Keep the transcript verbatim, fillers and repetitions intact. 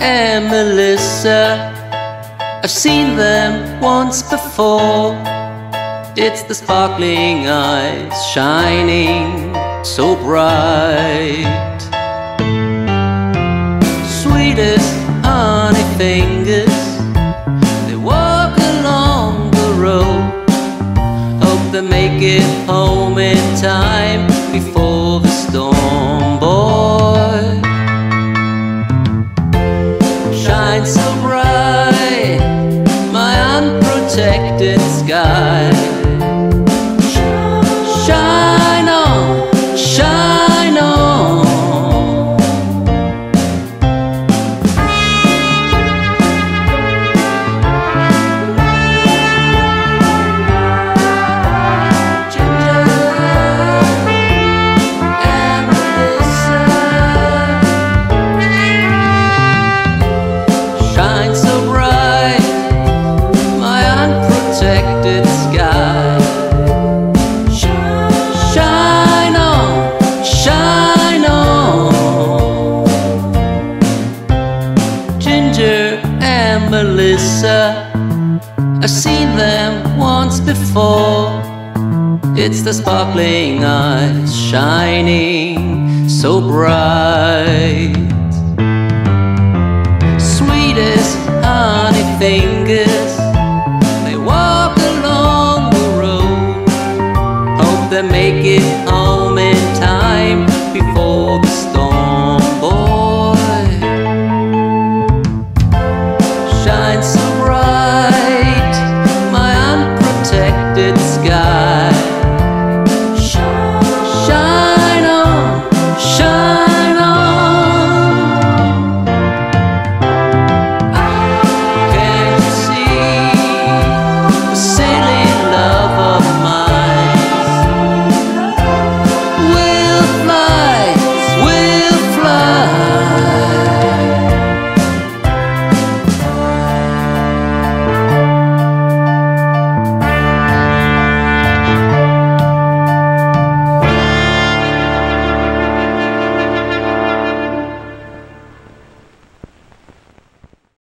and Melissa. I've seen them once before. It's the sparkling eyes shining so bright. Sweetest honey fingers, they walk along the road. Hope they make it home in time before the storm, boy. Shine so bright, my unprotected sky. Shine on, shine on. Ginger and Melissa. Shine so bright, my unprotected sky. And Melissa, I've seen them once before. It's the sparkling eyes shining so bright. Sweetest honey thing.